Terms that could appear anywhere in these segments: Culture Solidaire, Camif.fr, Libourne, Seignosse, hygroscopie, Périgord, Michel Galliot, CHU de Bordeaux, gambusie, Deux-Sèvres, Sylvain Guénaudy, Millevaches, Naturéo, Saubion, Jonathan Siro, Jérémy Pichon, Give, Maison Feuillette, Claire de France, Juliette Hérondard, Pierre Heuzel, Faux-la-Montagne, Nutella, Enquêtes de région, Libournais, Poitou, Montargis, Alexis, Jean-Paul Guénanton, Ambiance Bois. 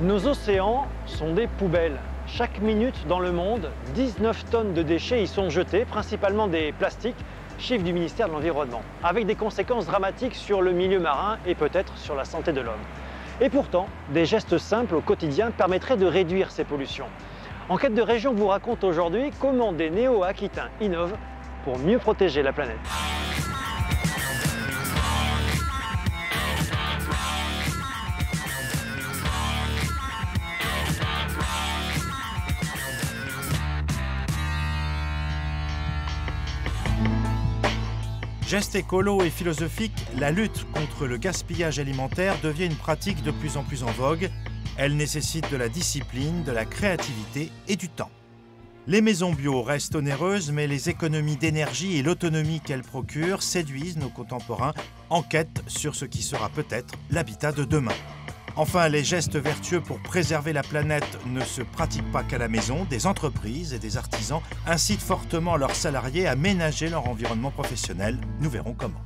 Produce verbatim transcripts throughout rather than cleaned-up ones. Nos océans sont des poubelles. Chaque minute dans le monde, dix-neuf tonnes de déchets y sont jetées, principalement des plastiques, chiffre du ministère de l'Environnement, avec des conséquences dramatiques sur le milieu marin et peut-être sur la santé de l'homme. Et pourtant, des gestes simples au quotidien permettraient de réduire ces pollutions. Enquête de région vous raconte aujourd'hui comment des néo-aquitains innovent pour mieux protéger la planète. Geste écolo et philosophique, la lutte contre le gaspillage alimentaire devient une pratique de plus en plus en vogue. Elle nécessite de la discipline, de la créativité et du temps. Les maisons bio restent onéreuses, mais les économies d'énergie et l'autonomie qu'elles procurent séduisent nos contemporains en quête sur ce qui sera peut-être l'habitat de demain. Enfin, les gestes vertueux pour préserver la planète ne se pratiquent pas qu'à la maison. Des entreprises et des artisans incitent fortement leurs salariés à ménager leur environnement professionnel. Nous verrons comment.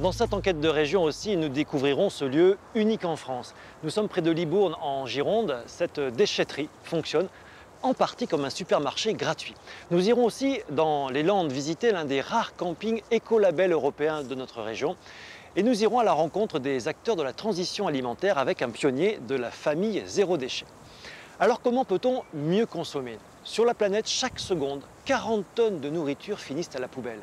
Dans cette enquête de région aussi, nous découvrirons ce lieu unique en France. Nous sommes près de Libourne, en Gironde. Cette déchetterie fonctionne en partie comme un supermarché gratuit. Nous irons aussi dans les Landes visiter l'un des rares campings écolabels européens de notre région. Et nous irons à la rencontre des acteurs de la transition alimentaire avec un pionnier de la famille zéro déchet. Alors comment peut-on mieux consommer? Sur la planète, chaque seconde, quarante tonnes de nourriture finissent à la poubelle.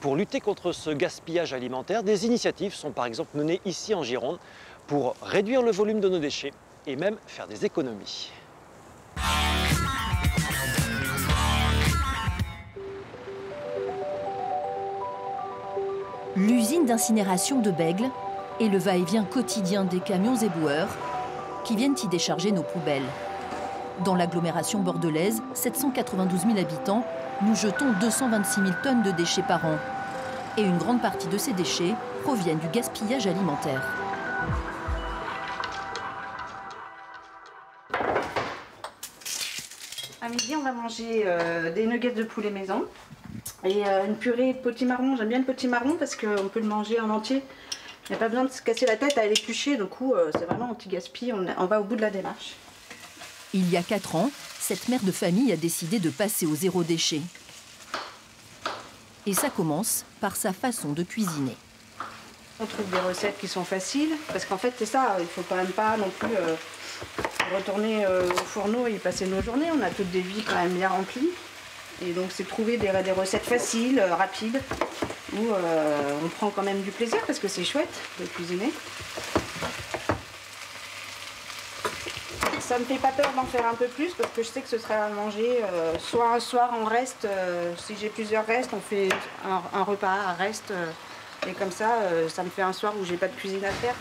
Pour lutter contre ce gaspillage alimentaire, des initiatives sont par exemple menées ici en Gironde pour réduire le volume de nos déchets et même faire des économies. L'usine d'incinération de Bègles est le va-et-vient quotidien des camions éboueurs qui viennent y décharger nos poubelles. Dans l'agglomération bordelaise, sept cent quatre-vingt-douze mille habitants, nous jetons deux cent vingt-six mille tonnes de déchets par an. Et une grande partie de ces déchets proviennent du gaspillage alimentaire. À midi, on va manger euh, des nuggets de poulet maison. Et euh, une purée de potimarron. J'aime bien le potimarron parce qu'on peut le manger en entier. Il n'y a pas besoin de se casser la tête à l'éplucher. Du coup, euh, c'est vraiment anti-gaspi. On, on va au bout de la démarche. Il y a quatre ans, cette mère de famille a décidé de passer au zéro déchet. Et ça commence par sa façon de cuisiner. On trouve des recettes qui sont faciles. Parce qu'en fait, c'est ça. Il ne faut quand même pas non plus euh, retourner euh, au fourneau et y passer nos journées. On a toutes des vies quand même bien remplies. Et donc c'est trouver des, des recettes faciles, euh, rapides, où euh, on prend quand même du plaisir parce que c'est chouette de cuisiner. Ça me fait pas peur d'en faire un peu plus parce que je sais que ce sera à manger euh, soit un soir en reste, euh, si j'ai plusieurs restes, on fait un, un repas à reste. Euh, et comme ça, euh, ça me fait un soir où j'ai pas de cuisine à faire.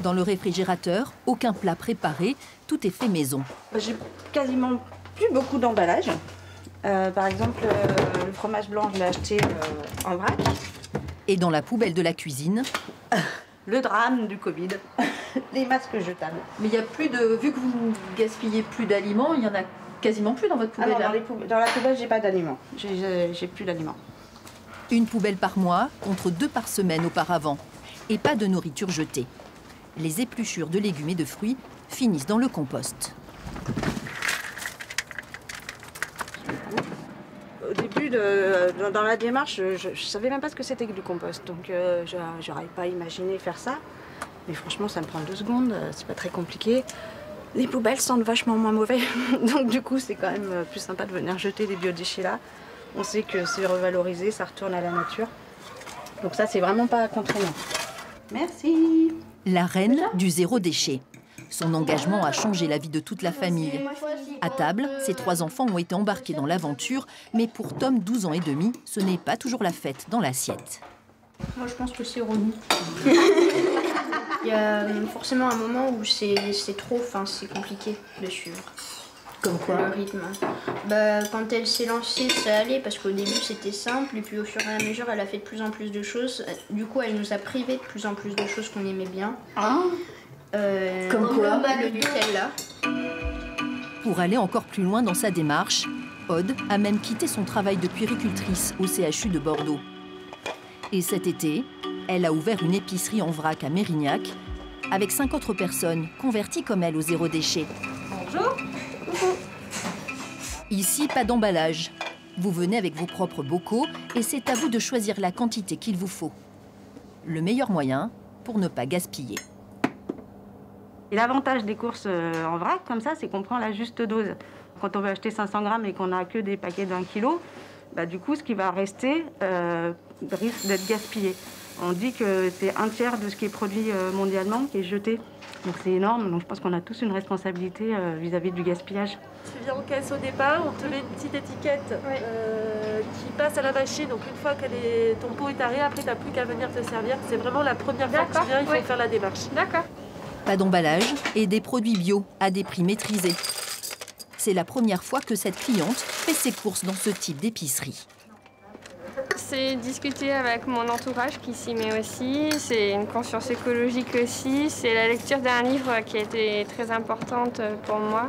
Dans le réfrigérateur, aucun plat préparé, tout est fait maison. J'ai quasiment plus beaucoup d'emballage. Euh, par exemple, euh, le fromage blanc, je l'ai acheté euh, en vrac. Et dans la poubelle de la cuisine, le drame du Covid, les masques jetables. Mais il y a plus de, vu que vous gaspillez plus d'aliments, il y en a quasiment plus dans votre poubelle. Ah non, dans, les poube dans la poubelle, j'ai pas d'aliments. J'ai plus d'aliments. Une poubelle par mois contre deux par semaine auparavant, et pas de nourriture jetée. Les épluchures de légumes et de fruits finissent dans le compost. Au début, de, dans la démarche, je ne savais même pas ce que c'était que du compost. Donc, euh, je n'aurais pas imaginé faire ça. Mais franchement, ça me prend deux secondes. C'est pas très compliqué. Les poubelles sentent vachement moins mauvais. Donc, du coup, c'est quand même plus sympa de venir jeter des biodéchets là. On sait que c'est revalorisé, ça retourne à la nature. Donc ça, c'est vraiment pas contraignant. Merci. La reine du zéro déchet. Son engagement a changé la vie de toute la famille. À table, ses trois enfants ont été embarqués dans l'aventure, mais pour Tom, douze ans et demi, ce n'est pas toujours la fête dans l'assiette. Moi, je pense que c'est relou. Il y a forcément un moment où c'est trop, enfin, c'est compliqué de suivre. Comme quoi? Le rythme. Bah, quand elle s'est lancée, ça allait, parce qu'au début, c'était simple, et puis au fur et à mesure, elle a fait de plus en plus de choses. Du coup, elle nous a privés de plus en plus de choses qu'on aimait bien. Ah. Euh, Comme quoi, le Nutella. Pour aller encore plus loin dans sa démarche, Aude a même quitté son travail de puéricultrice au C H U de Bordeaux. Et cet été, elle a ouvert une épicerie en vrac à Mérignac avec cinq autres personnes converties comme elle au zéro déchet. Bonjour. Ici, pas d'emballage. Vous venez avec vos propres bocaux et c'est à vous de choisir la quantité qu'il vous faut. Le meilleur moyen pour ne pas gaspiller. L'avantage des courses en vrac, comme ça, c'est qu'on prend la juste dose. Quand on veut acheter cinq cents grammes et qu'on n'a que des paquets d'un kilo, bah, du coup, ce qui va rester euh, risque d'être gaspillé. On dit que c'est un tiers de ce qui est produit mondialement qui est jeté. Donc c'est énorme, donc je pense qu'on a tous une responsabilité vis-à-vis du gaspillage. Tu viens en caisse au départ, on te met une petite étiquette oui. euh, qui passe à la machine. Donc une fois que les... ton pot est arrêté, après tu n'as plus qu'à venir te servir. C'est vraiment la première fois que tu viens, il faut oui. faire la démarche. D'accord. Pas d'emballage et des produits bio à des prix maîtrisés. C'est la première fois que cette cliente fait ses courses dans ce type d'épicerie. C'est discuter avec mon entourage qui s'y met aussi, c'est une conscience écologique aussi, c'est la lecture d'un livre qui a été très importante pour moi,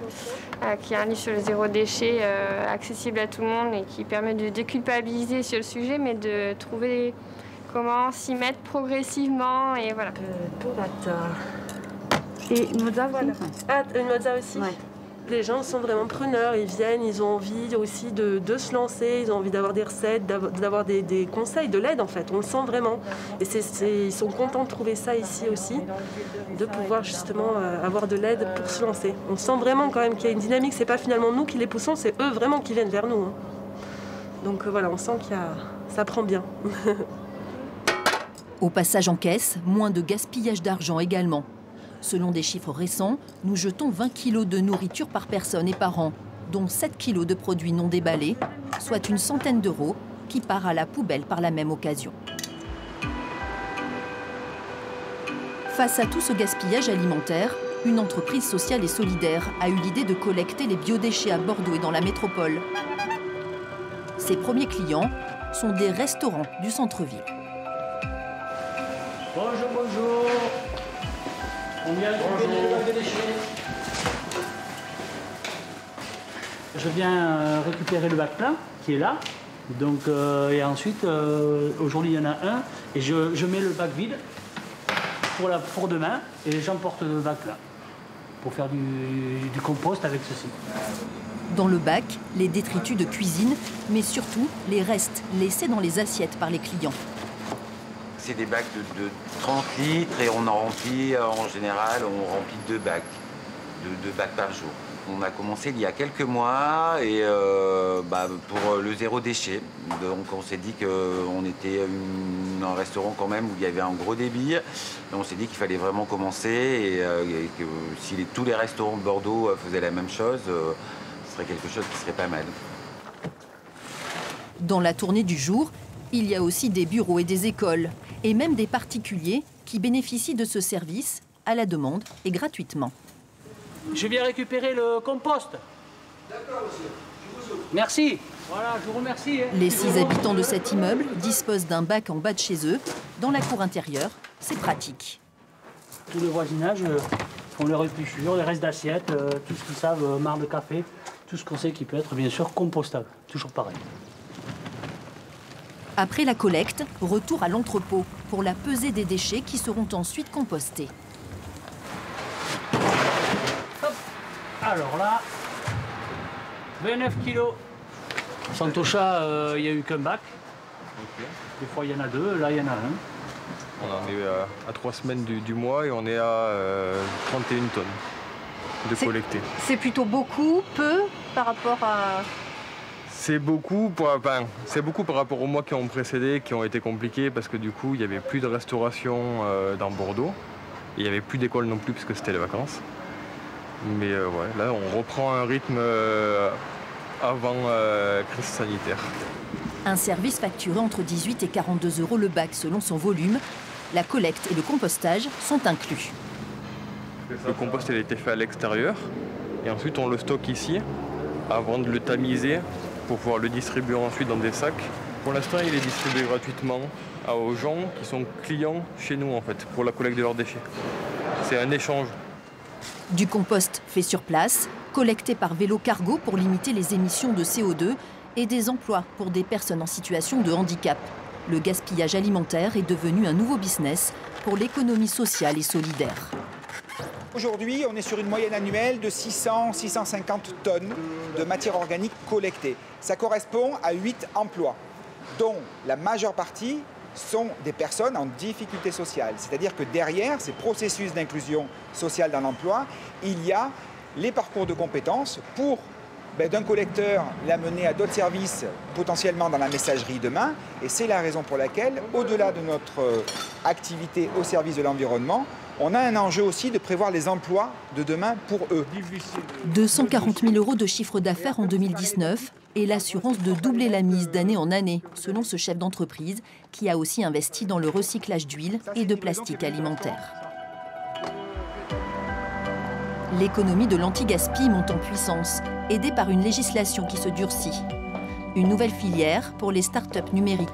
qui est un livre sur le zéro déchet, accessible à tout le monde et qui permet de déculpabiliser sur le sujet, mais de trouver comment s'y mettre progressivement et voilà. Euh, et une mozza voilà. Ah, une mozza aussi ouais. Les gens sont vraiment preneurs, ils viennent, ils ont envie aussi de, de se lancer, ils ont envie d'avoir des recettes, d'avoir des, des conseils, de l'aide en fait, on le sent vraiment. Et c'est, c'est, ils sont contents de trouver ça ici aussi, de pouvoir justement avoir de l'aide pour se lancer. On sent vraiment quand même qu'il y a une dynamique, c'est pas finalement nous qui les poussons, c'est eux vraiment qui viennent vers nous. Donc voilà, on sent qu'il y a, ça prend bien. Au passage en caisse, moins de gaspillage d'argent également. Selon des chiffres récents, nous jetons vingt kilos de nourriture par personne et par an, dont sept kilos de produits non déballés, soit une centaine d'euros qui part à la poubelle par la même occasion. Face à tout ce gaspillage alimentaire, une entreprise sociale et solidaire a eu l'idée de collecter les biodéchets à Bordeaux et dans la métropole. Ses premiers clients sont des restaurants du centre-ville. Bonjour, bonjour. On vient récupérer le déchet. Je viens récupérer le bac plein qui est là. Donc, euh, et ensuite, euh, aujourd'hui, il y en a un. Et je, je mets le bac vide pour, la, pour demain. Et les gens portent le bac plein pour faire du, du compost avec ceci. Dans le bac, les détritus de cuisine, mais surtout les restes laissés dans les assiettes par les clients. C'est des bacs de, de trente litres et on en remplit, en général, on remplit deux bacs, deux, deux bacs par jour. On a commencé il y a quelques mois et euh, bah, pour le zéro déchet. Donc on s'est dit qu'on était une, un restaurant quand même où il y avait un gros débit. Et on s'est dit qu'il fallait vraiment commencer et, euh, et que si les, tous les restaurants de Bordeaux faisaient la même chose, euh, ce serait quelque chose qui serait pas mal. Dans la tournée du jour, il y a aussi des bureaux et des écoles, et même des particuliers qui bénéficient de ce service à la demande et gratuitement. Je viens récupérer le compost. D'accord, monsieur. Je vous ouvre. Merci. Voilà, je vous remercie. Hein. Les six habitants de cet immeuble disposent d'un bac en bas de chez eux. Dans la cour intérieure, c'est pratique. Tout le voisinage font leur épluchure, les restes d'assiettes, tout ce qu'ils savent, marre de café, tout ce qu'on sait qui peut être bien sûr compostable. Toujours pareil. Après la collecte, retour à l'entrepôt pour la pesée des déchets qui seront ensuite compostés. Hop. Alors là, vingt-neuf kilos. Santosha, euh, il n'y a eu qu'un bac. Okay. Des fois, il y en a deux, là, il y en a un. On en est euh, à trois semaines du, du mois et on est à euh, trente et une tonnes de collectées. C'est plutôt beaucoup, peu par rapport à... C'est beaucoup, enfin, c'est beaucoup par rapport aux mois qui ont précédé, qui ont été compliqués parce que du coup, il n'y avait plus de restauration euh, dans Bordeaux. Il n'y avait plus d'école non plus parce que c'était les vacances. Mais euh, ouais, là, on reprend un rythme euh, avant euh, crise sanitaire. Un service facturé entre dix-huit et quarante-deux euros le bac selon son volume. La collecte et le compostage sont inclus. Le compost, il a été fait à l'extérieur. Et ensuite, on le stocke ici avant de le tamiser, pour pouvoir le distribuer ensuite dans des sacs. Pour l'instant, il est distribué gratuitement aux gens qui sont clients chez nous, en fait, pour la collecte de leurs déchets. C'est un échange. Du compost fait sur place, collecté par vélo-cargo pour limiter les émissions de C O deux et des emplois pour des personnes en situation de handicap. Le gaspillage alimentaire est devenu un nouveau business pour l'économie sociale et solidaire. Aujourd'hui, on est sur une moyenne annuelle de six cents à six cent cinquante tonnes de matière organique collectée. Ça correspond à huit emplois, dont la majeure partie sont des personnes en difficulté sociale. C'est-à-dire que derrière ces processus d'inclusion sociale dans l'emploi, il y a les parcours de compétences pour ben, d'un collecteur l'amener à d'autres services potentiellement dans la messagerie demain. Et c'est la raison pour laquelle, au-delà de notre activité au service de l'environnement, on a un enjeu aussi de prévoir les emplois de demain pour eux. deux cent quarante mille euros de chiffre d'affaires en deux mille dix-neuf et l'assurance de doubler la mise d'année en année, selon ce chef d'entreprise qui a aussi investi dans le recyclage d'huile et de plastique alimentaire. L'économie de l'anti-gaspi monte en puissance, aidée par une législation qui se durcit. Une nouvelle filière pour les start-up numériques.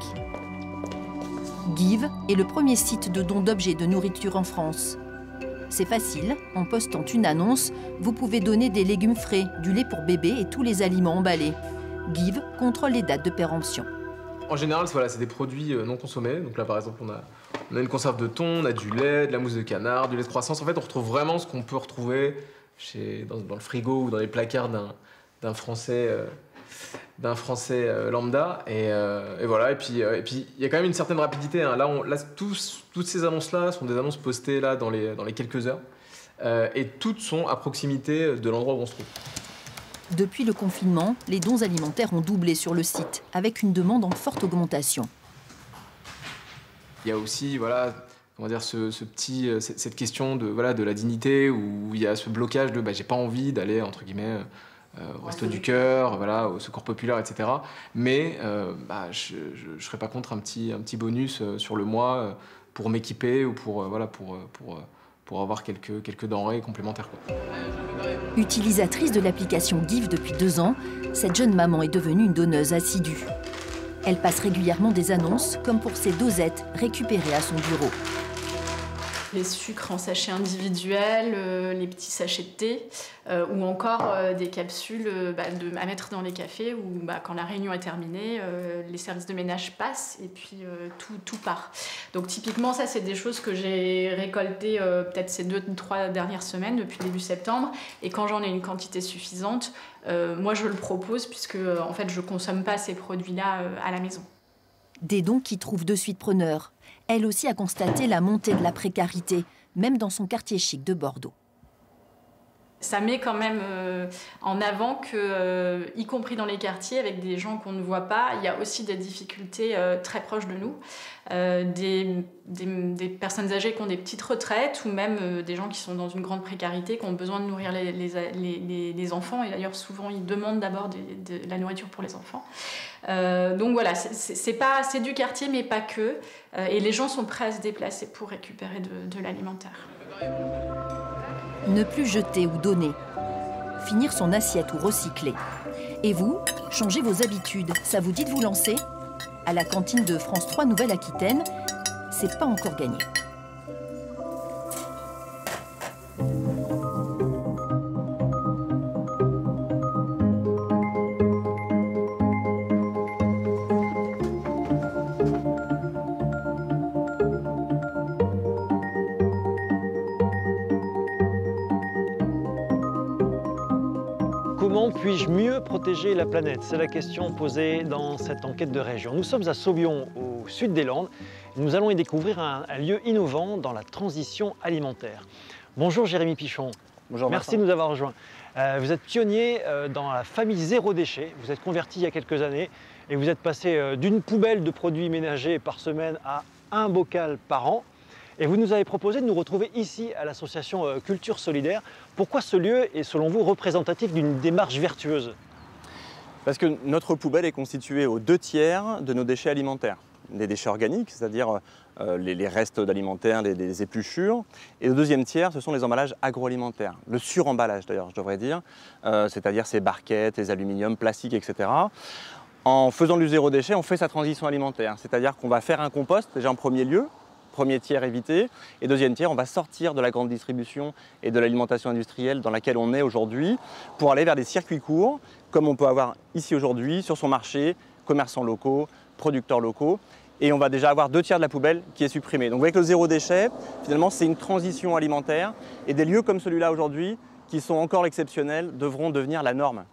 Give est le premier site de dons d'objets de nourriture en France. C'est facile, en postant une annonce, vous pouvez donner des légumes frais, du lait pour bébé et tous les aliments emballés. Give contrôle les dates de péremption. En général, voilà, c'est des produits non consommés. Donc là, par exemple, on a, on a une conserve de thon, on a du lait, de la mousse de canard, du lait de croissance. En fait, on retrouve vraiment ce qu'on peut retrouver chez, dans, dans le frigo ou dans les placards d'un Français... Euh, d'un Français lambda, et, euh, et voilà, et puis euh, et puis il y a quand même une certaine rapidité, hein. Là, on, là tous, toutes ces annonces-là sont des annonces postées là, dans, les, dans les quelques heures, euh, et toutes sont à proximité de l'endroit où on se trouve. Depuis le confinement, les dons alimentaires ont doublé sur le site, avec une demande en forte augmentation. Il y a aussi, voilà, comment dire, ce, ce petit, cette question de, voilà, de la dignité, où il y a ce blocage de bah, « j'ai pas envie d'aller », entre guillemets, au Resto du Cœur, voilà, au Secours Populaire, et cetera. Mais euh, bah, je ne serais pas contre un petit, un petit bonus euh, sur le mois euh, pour m'équiper ou pour, euh, voilà, pour, pour, pour avoir quelques, quelques denrées complémentaires, quoi. Utilisatrice de l'application Give depuis deux ans, cette jeune maman est devenue une donneuse assidue. Elle passe régulièrement des annonces, comme pour ses dosettes récupérées à son bureau. Les sucres en sachets individuels, euh, les petits sachets de thé, euh, ou encore euh, des capsules euh, bah, de, à mettre dans les cafés où, bah, quand la réunion est terminée, euh, les services de ménage passent et puis euh, tout, tout part. Donc typiquement, ça, c'est des choses que j'ai récoltées euh, peut-être ces deux, trois dernières semaines, depuis début septembre, et quand j'en ai une quantité suffisante, euh, moi, je le propose, puisque euh, en fait, je ne consomme pas ces produits-là euh, à la maison. Des dons qui trouvent de suite preneurs. Elle aussi a constaté la montée de la précarité, même dans son quartier chic de Bordeaux. Ça met quand même euh, en avant que, euh, y compris dans les quartiers, avec des gens qu'on ne voit pas, il y a aussi des difficultés euh, très proches de nous. Euh, des, des, des personnes âgées qui ont des petites retraites, ou même euh, des gens qui sont dans une grande précarité, qui ont besoin de nourrir les, les, les, les, les enfants. Et d'ailleurs, souvent, ils demandent d'abord de, de, de la nourriture pour les enfants. Euh, donc voilà, c'est du quartier, mais pas que. Euh, et les gens sont prêts à se déplacer pour récupérer de, de l'alimentaire. Ne plus jeter ou donner, finir son assiette ou recycler. Et vous, changez vos habitudes, ça vous dit de vous lancer? À la cantine de France trois Nouvelle-Aquitaine, c'est pas encore gagné. Puis-je mieux protéger la planète? C'est la question posée dans cette enquête de région. Nous sommes à Saubion, au sud des Landes. Et nous allons y découvrir un, un lieu innovant dans la transition alimentaire. Bonjour Jérémy Pichon. Bonjour. Merci Martin de nous avoir rejoints. Euh, vous êtes pionnier euh, dans la famille zéro déchet. Vous êtes converti il y a quelques années et vous êtes passé euh, d'une poubelle de produits ménagers par semaine à un bocal par an. Et vous nous avez proposé de nous retrouver ici à l'association Culture Solidaire. Pourquoi ce lieu est selon vous représentatif d'une démarche vertueuse? Parce que notre poubelle est constituée aux deux tiers de nos déchets alimentaires. Les déchets organiques, c'est-à-dire euh, les, les restes d'alimentaires, les, les épluchures. Et le deuxième tiers, ce sont les emballages agroalimentaires. Le suremballage d'ailleurs, je devrais dire. Euh, c'est-à-dire ces barquettes, les aluminiums, plastiques, et cetera. En faisant du zéro déchet, on fait sa transition alimentaire. C'est-à-dire qu'on va faire un compost déjà en premier lieu. Premier tiers évité, et deuxième tiers, on va sortir de la grande distribution et de l'alimentation industrielle dans laquelle on est aujourd'hui pour aller vers des circuits courts, comme on peut avoir ici aujourd'hui, sur son marché, commerçants locaux, producteurs locaux, et on va déjà avoir deux tiers de la poubelle qui est supprimée. Donc vous voyez que le zéro déchet, finalement, c'est une transition alimentaire, et des lieux comme celui-là aujourd'hui, qui sont encore exceptionnels, devront devenir la norme.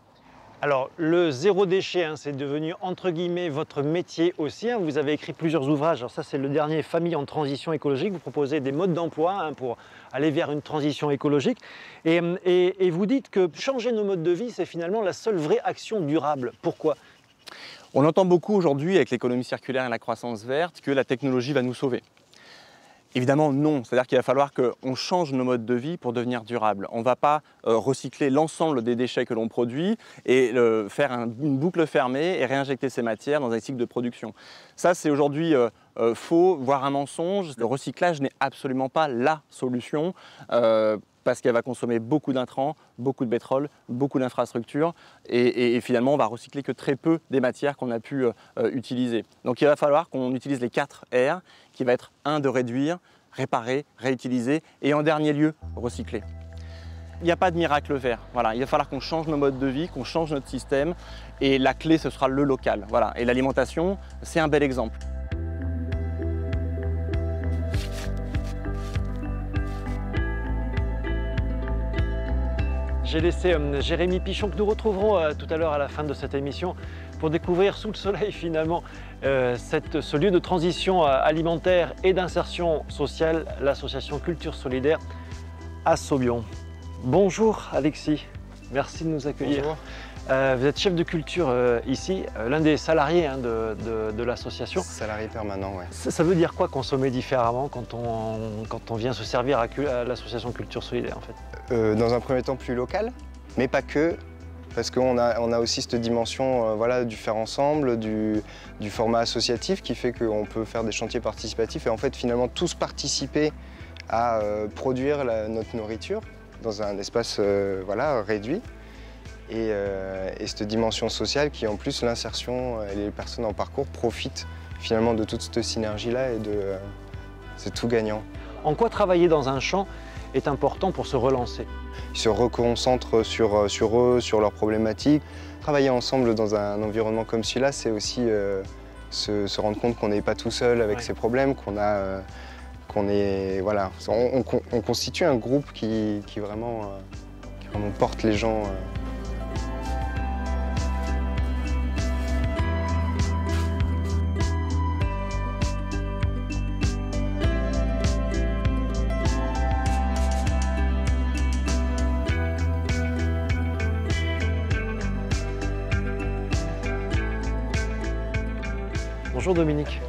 Alors, le zéro déchet, hein, c'est devenu, entre guillemets, votre métier aussi. Hein. Vous avez écrit plusieurs ouvrages. Alors ça, c'est le dernier, Famille en transition écologique. Vous proposez des modes d'emploi hein, pour aller vers une transition écologique. Et, et, et vous dites que changer nos modes de vie, c'est finalement la seule vraie action durable. Pourquoi ? On entend beaucoup aujourd'hui, avec l'économie circulaire et la croissance verte, que la technologie va nous sauver. Évidemment non, c'est-à-dire qu'il va falloir qu'on change nos modes de vie pour devenir durable. On ne va pas euh, recycler l'ensemble des déchets que l'on produit et euh, faire un, une boucle fermée et réinjecter ces matières dans un cycle de production. Ça c'est aujourd'hui euh, euh, faux, voire un mensonge. Le recyclage n'est absolument pas la solution euh, parce qu'elle va consommer beaucoup d'intrants, beaucoup de pétrole, beaucoup d'infrastructures et, et, et finalement on va recycler que très peu des matières qu'on a pu euh, utiliser. Donc il va falloir qu'on utilise les quatre R qui va être un de réduire, réparer, réutiliser et en dernier lieu recycler. Il n'y a pas de miracle vert, voilà. Il va falloir qu'on change nos modes de vie, qu'on change notre système et la clé ce sera le local. Voilà. Et l'alimentation c'est un bel exemple. J'ai laissé euh, Jérémy Pichon, que nous retrouverons euh, tout à l'heure à la fin de cette émission, pour découvrir sous le soleil finalement euh, cette, ce lieu de transition euh, alimentaire et d'insertion sociale, l'association Culture Solidaire à Saubion. Bonjour Alexis, merci de nous accueillir. Euh, vous êtes chef de culture euh, ici, euh, l'un des salariés hein, de, de, de l'association. Salarié permanent, oui. Ça, ça veut dire quoi consommer différemment quand on, quand on vient se servir à, à l'association Culture Solidaire en fait ? Euh, dans un premier temps plus local, mais pas que, parce qu'on a, on a aussi cette dimension euh, voilà, du faire ensemble, du, du format associatif qui fait qu'on peut faire des chantiers participatifs et en fait finalement tous participer à euh, produire la, notre nourriture dans un espace euh, voilà, réduit. Et, euh, et cette dimension sociale qui, en plus, l'insertion et les personnes en parcours profitent finalement de toute cette synergie-là et de euh, c'est tout gagnant. En quoi travailler dans un champ est important pour se relancer? Ils se reconcentrent sur, sur eux, sur leurs problématiques. Travailler ensemble dans un environnement comme celui-là, c'est aussi euh, se, se rendre compte qu'on n'est pas tout seul avec ouais. ses problèmes, qu'on a, euh, qu'on est, voilà, on, on, on constitue un groupe qui, qui vraiment, euh, qui vraiment porte les gens. Euh, Bonjour Dominique.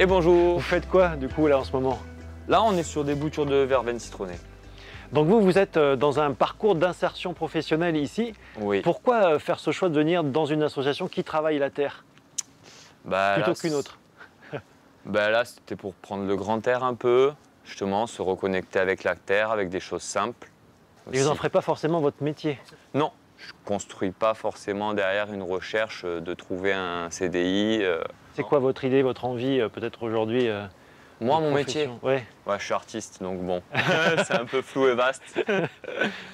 Et bonjour. Vous faites quoi du coup là en ce moment? Là on est sur des boutures de verveine citronnée. Donc vous, vous êtes dans un parcours d'insertion professionnelle ici. Oui. Pourquoi faire ce choix de venir dans une association qui travaille la terre bah, plutôt qu'une autre? Bah, là c'était pour prendre le grand air un peu, justement se reconnecter avec la terre, avec des choses simples. Aussi. Et vous n'en ferez pas forcément votre métier? Non. Je ne construis pas forcément derrière une recherche de trouver un C D I. C'est quoi votre idée, votre envie peut-être aujourd'hui? Moi, mon métier ouais. ouais, je suis artiste, donc bon, c'est un peu flou et vaste.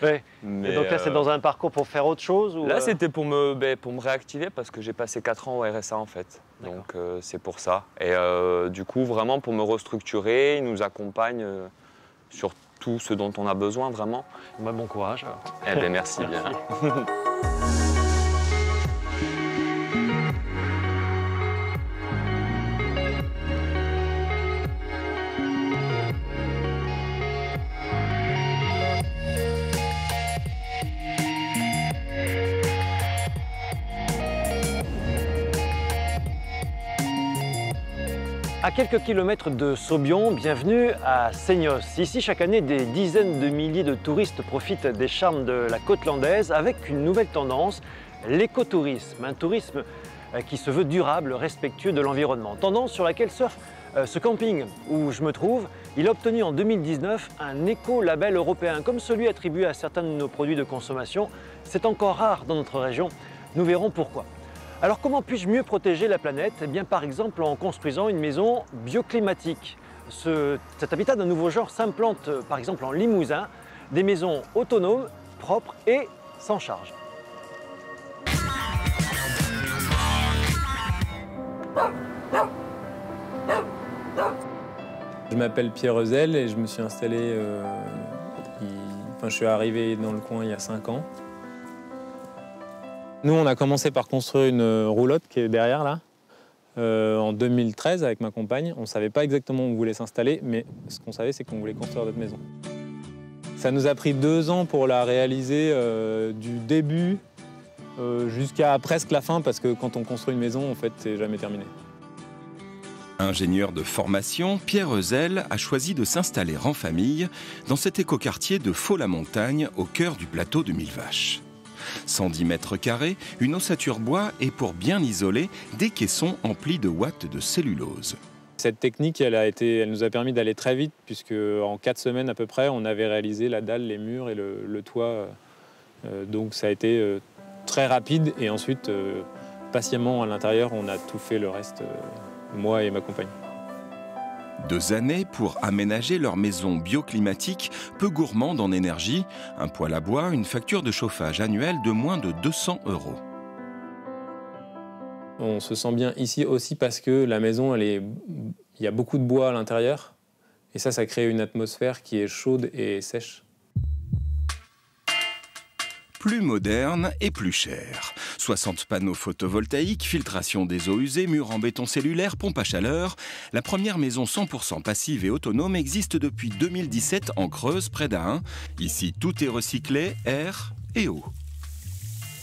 Ouais. Mais et donc là, euh... c'est dans un parcours pour faire autre chose ou... Là, c'était pour me, ben, pour me réactiver parce que j'ai passé quatre ans au R S A en fait. Donc euh, c'est pour ça. Et euh, du coup, vraiment pour me restructurer, il nous accompagne euh, sur tout ce dont on a besoin, vraiment. Bah, bon courage. Eh bien, merci, merci bien. À quelques kilomètres de Saubion, bienvenue à Seignosse. Ici, chaque année, des dizaines de milliers de touristes profitent des charmes de la côte landaise avec une nouvelle tendance, l'écotourisme. Un tourisme qui se veut durable, respectueux de l'environnement. Tendance sur laquelle surfe ce camping où je me trouve. Il a obtenu en deux mille dix-neuf un éco-label européen, comme celui attribué à certains de nos produits de consommation. C'est encore rare dans notre région, nous verrons pourquoi. Alors comment puis-je mieux protéger la planète? Eh bien par exemple en construisant une maison bioclimatique. Ce, cet habitat d'un nouveau genre s'implante par exemple en Limousin, des maisons autonomes, propres et sans charge. Je m'appelle Pierre Heuzel et je me suis installé... Euh, il... enfin, je suis arrivé dans le coin il y a cinq ans. Nous, on a commencé par construire une roulotte qui est derrière, là, euh, en deux mille treize, avec ma compagne. On ne savait pas exactement où on voulait s'installer, mais ce qu'on savait, c'est qu'on voulait construire notre maison. Ça nous a pris deux ans pour la réaliser euh, du début euh, jusqu'à presque la fin, parce que quand on construit une maison, en fait, c'est jamais terminé. Ingénieur de formation, Pierre Heuzel a choisi de s'installer en famille dans cet écoquartier de Faux-la-Montagne, au cœur du plateau de Millevaches. cent dix mètres carrés, une ossature bois et pour bien isoler, des caissons emplis de watts de cellulose. Cette technique, elle, a été, elle nous a permis d'aller très vite, puisque en quatre semaines à peu près, on avait réalisé la dalle, les murs et le, le toit. Euh, donc ça a été euh, très rapide et ensuite, euh, patiemment à l'intérieur, on a tout fait le reste, euh, moi et ma compagne. Deux années pour aménager leur maison bioclimatique, peu gourmande en énergie, un poêle à bois, une facture de chauffage annuelle de moins de deux cents euros. On se sent bien ici aussi parce que la maison, elle est... il y a beaucoup de bois à l'intérieur. Et ça, ça crée une atmosphère qui est chaude et sèche. Plus moderne et plus cher. soixante panneaux photovoltaïques, filtration des eaux usées, murs en béton cellulaire, pompe à chaleur. La première maison cent pour cent passive et autonome existe depuis deux mille dix-sept en Creuse, près d'Ain. Ici, tout est recyclé, air et eau.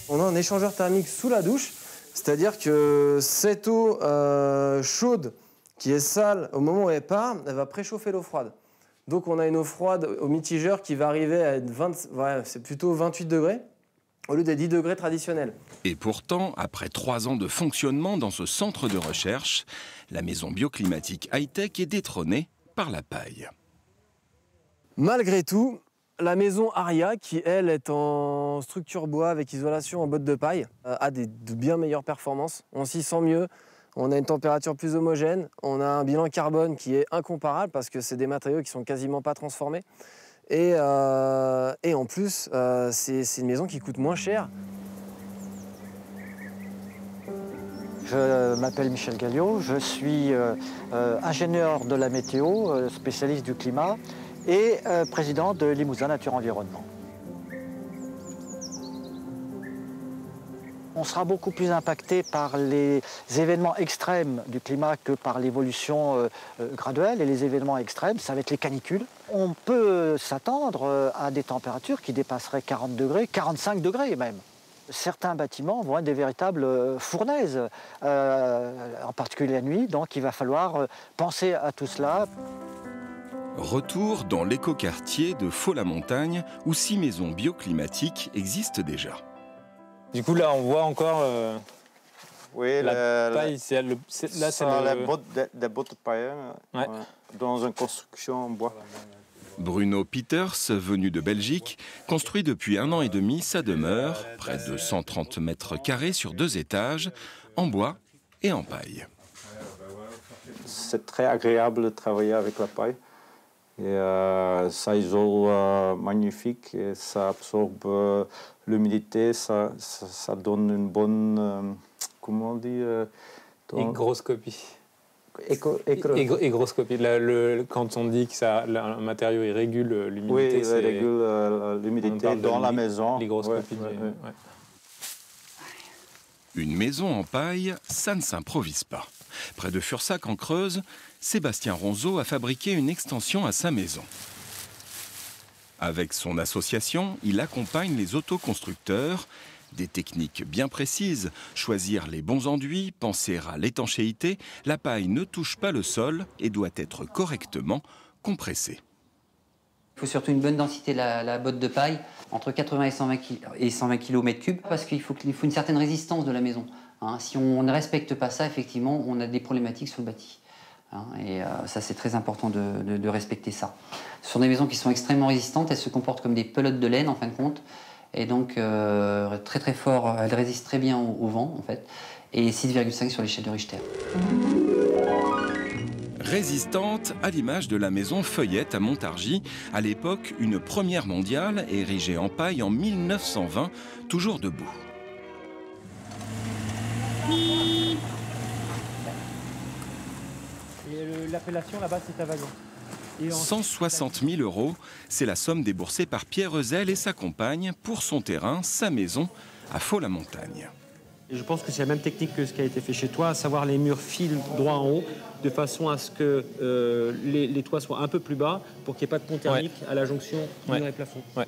On a un échangeur thermique sous la douche. C'est-à-dire que cette eau euh, chaude qui est sale, au moment où elle part, elle va préchauffer l'eau froide. Donc on a une eau froide au mitigeur qui va arriver à vingt, ouais, c'est plutôt vingt-huit degrés, au lieu des dix degrés traditionnels. Et pourtant, après trois ans de fonctionnement dans ce centre de recherche, la maison bioclimatique high-tech est détrônée par la paille. Malgré tout, la maison Aria, qui elle est en structure bois avec isolation en bottes de paille, a des, de bien meilleures performances. On s'y sent mieux, on a une température plus homogène, on a un bilan carbone qui est incomparable parce que c'est des matériaux qui sont quasiment pas transformés. Et, euh, et en plus, euh, c'est une maison qui coûte moins cher. Je m'appelle Michel Galliot, je suis euh, euh, ingénieur de la météo, euh, spécialiste du climat, et euh, président de Limousin Nature Environnement. On sera beaucoup plus impacté par les événements extrêmes du climat que par l'évolution euh, euh, graduelle. Et les événements extrêmes, ça va être les canicules. On peut s'attendre à des températures qui dépasseraient quarante degrés, quarante-cinq degrés même. Certains bâtiments vont être des véritables fournaises, euh, en particulier la nuit. Donc il va falloir penser à tout cela. Retour dans l'écoquartier de Faux-la-Montagne, où six maisons bioclimatiques existent déjà. Du coup, là, on voit encore euh, oui, la, la paille. La, le, là, c'est la le... botte de, de botte de paille, ouais. euh, dans une construction en bois. Bruno Peters, venu de Belgique, construit depuis un an et demi sa demeure, près de cent trente mètres carrés sur deux étages, en bois et en paille. C'est très agréable de travailler avec la paille. Et euh, ça isole euh, magnifique, et ça absorbe euh, l'humidité, ça, ça, ça donne une bonne, euh, comment on dit euh, ton... Hygroscopie. Éco, éco... Hygroscopie. Là, le, quand on dit que ça, là, un matériau il régule l'humidité, oui, il régule euh, l'humidité dans la maison. L'hygroscopie. Ouais, ouais, ouais. Ouais. Une maison en paille, ça ne s'improvise pas. Près de Fursac, en Creuse, Sébastien Ronzeau a fabriqué une extension à sa maison. Avec son association, il accompagne les autoconstructeurs. Des techniques bien précises, choisir les bons enduits, penser à l'étanchéité. La paille ne touche pas le sol et doit être correctement compressée. Il faut surtout une bonne densité de la, la botte de paille, entre quatre-vingts et cent vingt kilomètres cubes, parce qu'il faut, qu'il faut une certaine résistance de la maison. Hein, si on ne respecte pas ça, effectivement, on a des problématiques sur le bâti. Hein, et euh, ça, c'est très important de, de, de respecter ça. Ce sont des maisons qui sont extrêmement résistantes, elles se comportent comme des pelotes de laine, en fin de compte. Et donc, euh, très très fort, elles résistent très bien au, au vent, en fait. Et six virgule cinq sur l'échelle de Richter. Résistante, à l'image de la maison Feuillette à Montargis, à l'époque, une première mondiale, érigée en paille en mille neuf cent vingt, toujours debout. Et l'appellation là-bas, c'est Tavagon. cent soixante mille euros, c'est la somme déboursée par Pierre Heuzel et sa compagne pour son terrain, sa maison, à Faux-la-Montagne. Je pense que c'est la même technique que ce qui a été fait chez toi, à savoir les murs filent droit en haut, de façon à ce que euh, les, les toits soient un peu plus bas pour qu'il n'y ait pas de pont thermique ouais. à la jonction ouais. mur et plafond. Ouais.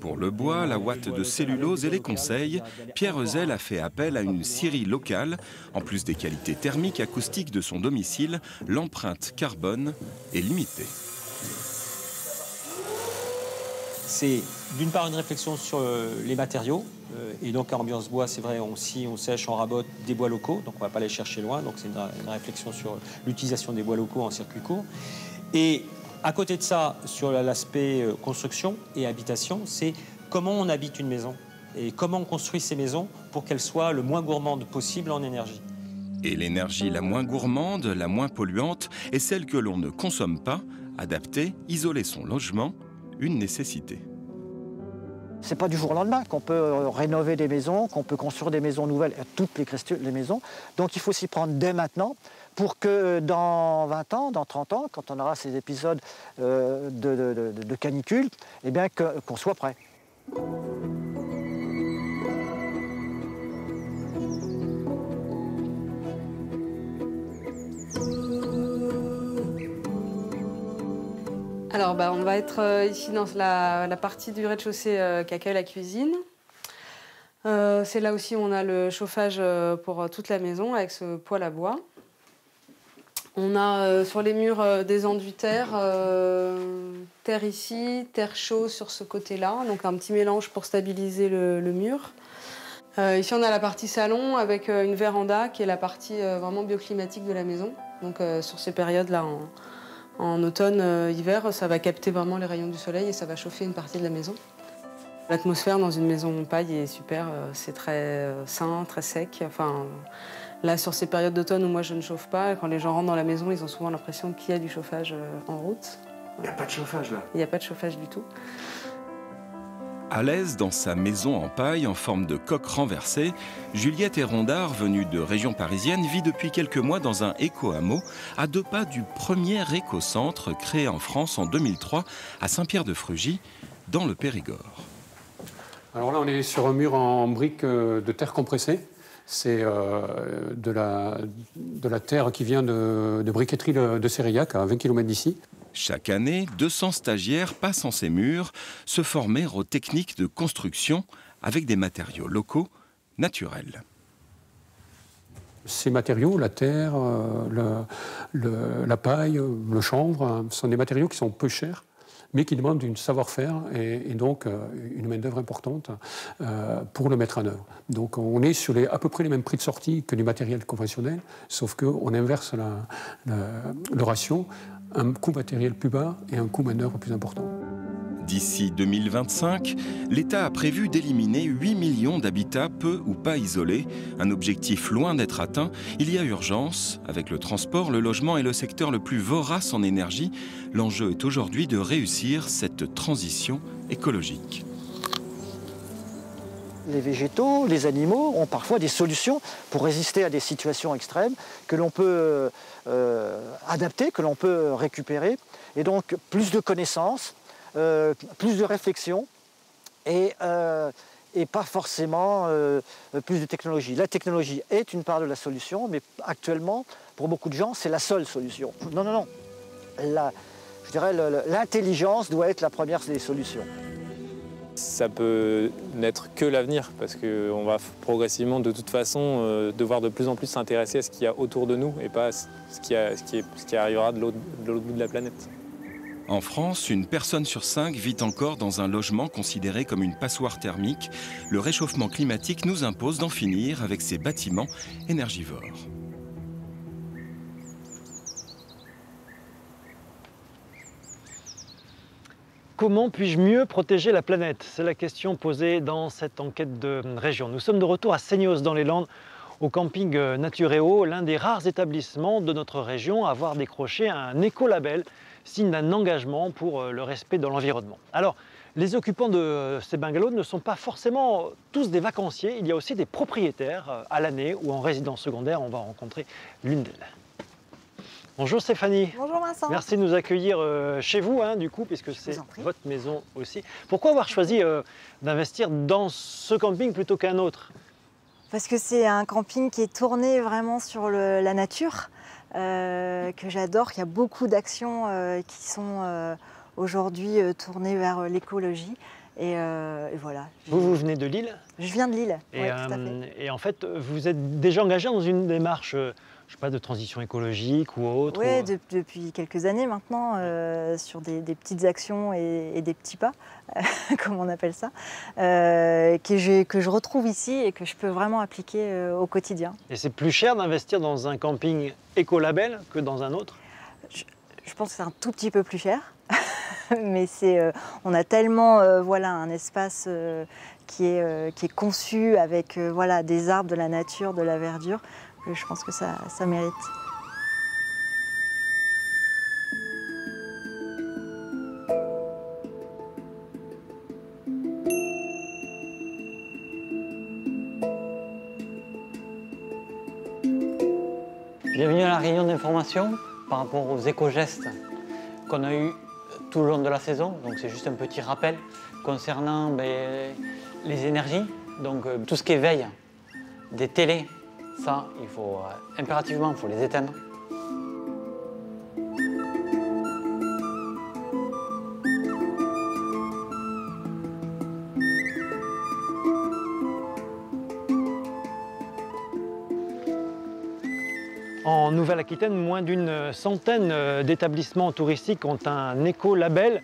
Pour le bois, la ouate de cellulose et les conseils, Pierre Heuzel a fait appel à une scierie locale. En plus des qualités thermiques acoustiques de son domicile, l'empreinte carbone est limitée. C'est d'une part une réflexion sur les matériaux. Et donc ambiance bois, c'est vrai, on scie, on sèche, on rabote des bois locaux. Donc on ne va pas les chercher loin. Donc c'est une réflexion sur l'utilisation des bois locaux en circuit court. Et à côté de ça, sur l'aspect construction et habitation, c'est comment on habite une maison et comment on construit ces maisons pour qu'elles soient le moins gourmande possible en énergie. Et l'énergie la moins gourmande, la moins polluante, est celle que l'on ne consomme pas. Adapter, isoler son logement, une nécessité. C'est pas du jour au lendemain qu'on peut rénover des maisons, qu'on peut construire des maisons nouvelles, toutes les, les maisons. Donc il faut s'y prendre dès maintenant, pour que dans vingt ans, dans trente ans, quand on aura ces épisodes de, de, de, de canicule, eh bien que, qu'on soit prêt. Alors bah, on va être ici dans la, la partie du rez-de-chaussée euh, qui accueille la cuisine. Euh, c'est là aussi où on a le chauffage euh, pour toute la maison avec ce poêle à bois. On a euh, sur les murs euh, des enduits terre, euh, terre ici, terre chaude sur ce côté-là, donc un petit mélange pour stabiliser le, le mur. Euh, ici on a la partie salon avec euh, une véranda qui est la partie euh, vraiment bioclimatique de la maison. Donc euh, sur ces périodes-là, en, en automne, euh, hiver, ça va capter vraiment les rayons du soleil et ça va chauffer une partie de la maison. L'atmosphère dans une maison en paille est super, euh, c'est très euh, sain, très sec. Enfin, euh, Là, sur ces périodes d'automne où moi je ne chauffe pas, quand les gens rentrent dans la maison, ils ont souvent l'impression qu'il y a du chauffage en route. Il n'y a pas de chauffage là. Il n'y a pas de chauffage du tout. À l'aise dans sa maison en paille en forme de coque renversée, Juliette Hérondard, venue de région parisienne, vit depuis quelques mois dans un éco-hameau à deux pas du premier éco-centre créé en France en deux mille trois à Saint-Pierre-de-Frugy, dans le Périgord. Alors là, on est sur un mur en briques de terre compressée. C'est euh, de, la, de la terre qui vient de, de briqueterie de Sérillac, à vingt kilomètres d'ici. Chaque année, deux cents stagiaires passent en ces murs, se former aux techniques de construction avec des matériaux locaux, naturels. Ces matériaux, la terre, le, le, la paille, le chanvre, sont des matériaux qui sont peu chers, mais qui demande une savoir-faire et, et donc euh, une main-d'œuvre importante euh, pour le mettre en œuvre. Donc on est sur les, à peu près les mêmes prix de sortie que du matériel conventionnel, sauf qu'on inverse la, la, le ratio, un coût matériel plus bas et un coût main-d'œuvre plus important. D'ici deux mille vingt-cinq, l'État a prévu d'éliminer huit millions d'habitats peu ou pas isolés. Un objectif loin d'être atteint. Il y a urgence. Avec le transport, le logement est le secteur le plus vorace en énergie. L'enjeu est aujourd'hui de réussir cette transition écologique. Les végétaux, les animaux ont parfois des solutions pour résister à des situations extrêmes que l'on peut euh, adapter, que l'on peut récupérer. Et donc, plus de connaissances, Euh, plus de réflexion et, euh, et pas forcément euh, plus de technologie. La technologie est une part de la solution, mais actuellement, pour beaucoup de gens, c'est la seule solution. Non, non, non. La, je dirais l'intelligence doit être la première des solutions. Ça peut n'être que l'avenir, parce qu'on va progressivement, de toute façon, euh, devoir de plus en plus s'intéresser à ce qu'il y a autour de nous et pas à ce qui, a, ce qui, est, ce qui arrivera de l'autre bout de la planète. En France, une personne sur cinq vit encore dans un logement considéré comme une passoire thermique. Le réchauffement climatique nous impose d'en finir avec ces bâtiments énergivores. Comment puis-je mieux protéger la planète? C'est la question posée dans cette enquête de région. Nous sommes de retour à Seignosse dans les Landes, au camping Naturéo, l'un des rares établissements de notre région à avoir décroché un écolabel, signe d'un engagement pour le respect de l'environnement. Alors, les occupants de ces bungalows ne sont pas forcément tous des vacanciers, il y a aussi des propriétaires à l'année ou en résidence secondaire, on va rencontrer l'une d'elles. Bonjour Stéphanie. Bonjour Vincent. Merci de nous accueillir euh, chez vous, hein, du coup, puisque c'est votre maison aussi. Pourquoi avoir choisi euh, d'investir dans ce camping plutôt qu'un autre? Parce que c'est un camping qui est tourné vraiment sur le, la nature, euh, que j'adore. Il y a beaucoup d'actions euh, qui sont euh, aujourd'hui euh, tournées vers euh, l'écologie. Et, euh, et voilà. Vous, vous venez de Lille? Je viens de Lille, et, ouais, euh, tout à fait. Et en fait, vous êtes déjà engagé dans une démarche, euh, je sais pas, de transition écologique ou autre? Oui, ou... de, depuis quelques années maintenant, euh, sur des, des petites actions et, et des petits pas, comme on appelle ça, euh, que, je, que je retrouve ici et que je peux vraiment appliquer euh, au quotidien. Et c'est plus cher d'investir dans un camping écolabel que dans un autre? Je, je pense que c'est un tout petit peu plus cher. Mais c'est, euh, on a tellement euh, voilà, un espace euh, qui, est, euh, qui est conçu avec euh, voilà, des arbres, de la nature, de la verdure, que je pense que ça, ça mérite. Bienvenue à la réunion d'information par rapport aux éco-gestes qu'on a eu tout le long de la saison, donc c'est juste un petit rappel concernant ben, les énergies, donc euh, tout ce qui est veille des télés, ça il faut euh, impérativement il faut les éteindre. En Nouvelle-Aquitaine, moins d'une centaine d'établissements touristiques ont un éco-label,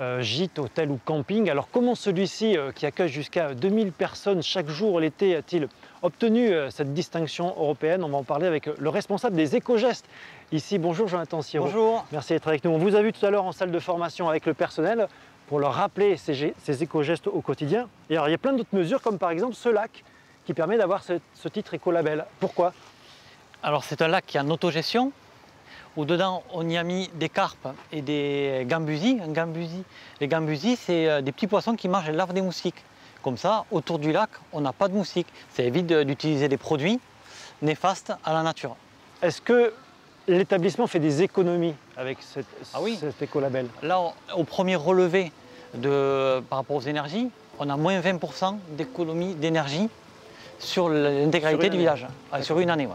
euh, gîte, hôtel ou camping. Alors comment celui-ci, euh, qui accueille jusqu'à deux mille personnes chaque jour l'été, a-t-il obtenu euh, cette distinction européenne? On va en parler avec le responsable des éco-gestes. Ici, bonjour Jonathan Siro. Bonjour. Merci d'être avec nous. On vous a vu tout à l'heure en salle de formation avec le personnel pour leur rappeler ces, ces éco-gestes au quotidien. Et alors il y a plein d'autres mesures, comme par exemple ce lac qui permet d'avoir ce, ce titre éco-label. Pourquoi? Alors c'est un lac qui est en autogestion, où dedans on y a mis des carpes et des gambusies. Un gambusie, les gambusies, c'est des petits poissons qui mangent les larves des moustiques. Comme ça, autour du lac, on n'a pas de moustiques. Ça évite d'utiliser des produits néfastes à la nature. Est-ce que l'établissement fait des économies avec cette, ah oui. cet écolabel? Là, au premier relevé de, par rapport aux énergies, on a moins vingt pour cent d'économie d'énergie sur l'intégralité du village, ah, sur une année. Ouais.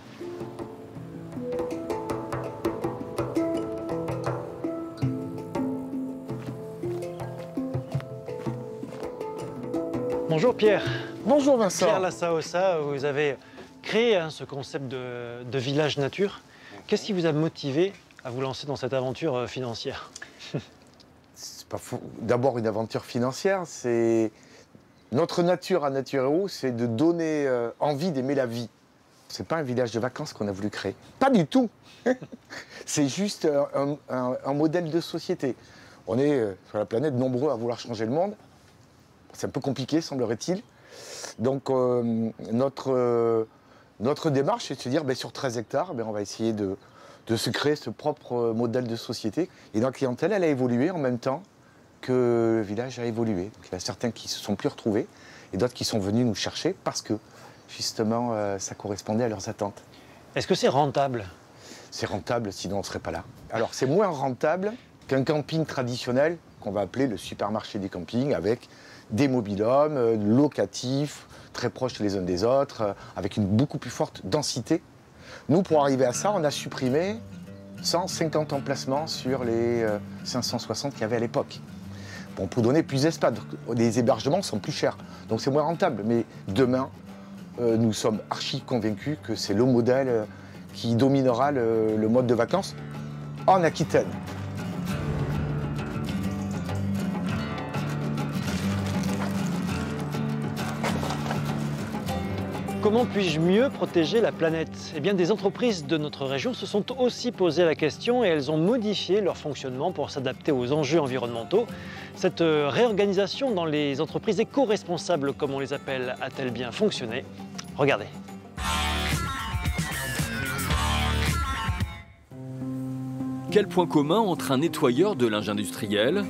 Bonjour Pierre. Bonjour Vincent. Pierre Lassaossa, vous avez créé hein, ce concept de, de village nature. Qu'est-ce qui vous a motivé à vous lancer dans cette aventure euh, financière? C'est pas fou. D'abord une aventure financière, c'est notre nature à Natureo, c'est de donner euh, envie d'aimer la vie. C'est pas un village de vacances qu'on a voulu créer, pas du tout. C'est juste un, un, un modèle de société. On est euh, sur la planète nombreux à vouloir changer le monde. C'est un peu compliqué, semblerait-il. Donc, euh, notre, euh, notre démarche, c'est de se dire, ben, sur treize hectares, ben, on va essayer de, de se créer ce propre modèle de société. Et notre clientèle, elle a évolué en même temps que le village a évolué. Donc, il y a certains qui ne se sont plus retrouvés et d'autres qui sont venus nous chercher parce que, justement, euh, ça correspondait à leurs attentes. Est-ce que c'est rentable? C'est rentable, sinon on ne serait pas là. Alors, c'est moins rentable qu'un camping traditionnel qu'on va appeler le supermarché des campings avec des mobil-homes, locatifs, très proches les uns des autres, avec une beaucoup plus forte densité. Nous, pour arriver à ça, on a supprimé cent cinquante emplacements sur les cinq cent soixante qu'il y avait à l'époque. Bon, pour donner plus d'espace, les hébergements sont plus chers, donc c'est moins rentable. Mais demain, euh, nous sommes archi convaincus que c'est le modèle qui dominera le, le mode de vacances en Aquitaine. Comment puis-je mieux protéger la planète? Eh bien, des entreprises de notre région se sont aussi posées la question et elles ont modifié leur fonctionnement pour s'adapter aux enjeux environnementaux. Cette réorganisation dans les entreprises éco-responsables, comme on les appelle, a-t-elle bien fonctionné? Regardez. Quel point commun entre un nettoyeur de linge industriel,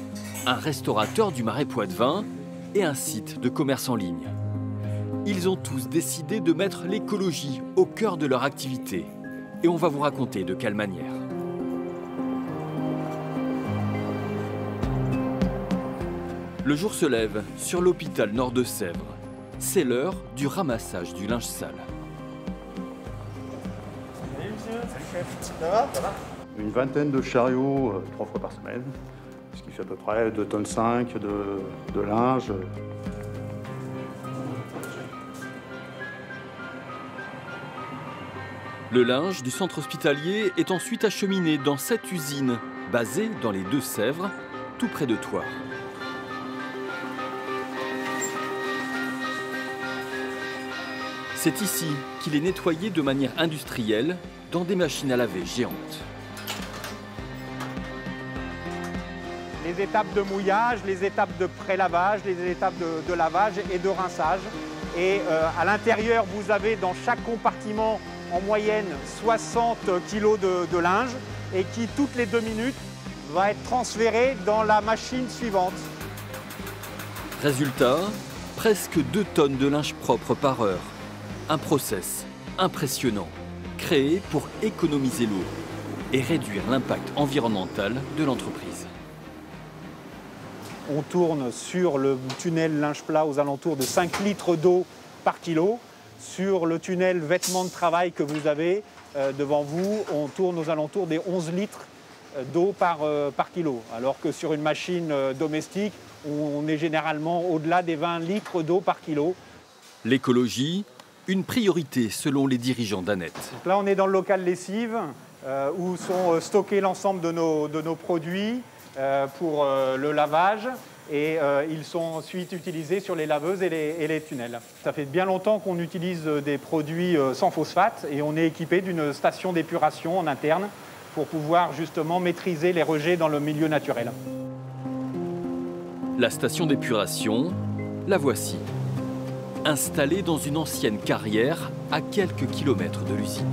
un restaurateur du Marais Poitevin et un site de commerce en ligne? Ils ont tous décidé de mettre l'écologie au cœur de leur activité. Et on va vous raconter de quelle manière. Le jour se lève sur l'hôpital Nord de Sèvres. C'est l'heure du ramassage du linge sale. Salut monsieur, salut chef. Ça va, ça va? Une vingtaine de chariots euh, trois fois par semaine, ce qui fait à peu près deux tonnes cinq de, de linge. Le linge du centre hospitalier est ensuite acheminé dans cette usine, basée dans les Deux-Sèvres, tout près de Thouars. C'est ici qu'il est nettoyé de manière industrielle dans des machines à laver géantes. Les étapes de mouillage, les étapes de pré-lavage, les étapes de, de lavage et de rinçage. Et euh, à l'intérieur, vous avez dans chaque compartiment en moyenne soixante kilos de, de linge et qui, toutes les deux minutes, va être transféré dans la machine suivante. Résultat, presque deux tonnes de linge propre par heure. Un process impressionnant, créé pour économiser l'eau et réduire l'impact environnemental de l'entreprise. On tourne sur le tunnel linge plat aux alentours de cinq litres d'eau par kilo. Sur le tunnel vêtements de travail que vous avez euh, devant vous, on tourne aux alentours des onze litres d'eau par, euh, par kilo. Alors que sur une machine euh, domestique, on est généralement au-delà des vingt litres d'eau par kilo. L'écologie, une priorité selon les dirigeants d'Annette. Là, on est dans le local lessive euh, où sont stockés l'ensemble de nos, de nos produits euh, pour euh, le lavage. Et euh, ils sont ensuite utilisés sur les laveuses et les, et les tunnels. Ça fait bien longtemps qu'on utilise des produits sans phosphate et on est équipé d'une station d'épuration en interne pour pouvoir justement maîtriser les rejets dans le milieu naturel. La station d'épuration, la voici. Installée dans une ancienne carrière à quelques kilomètres de l'usine.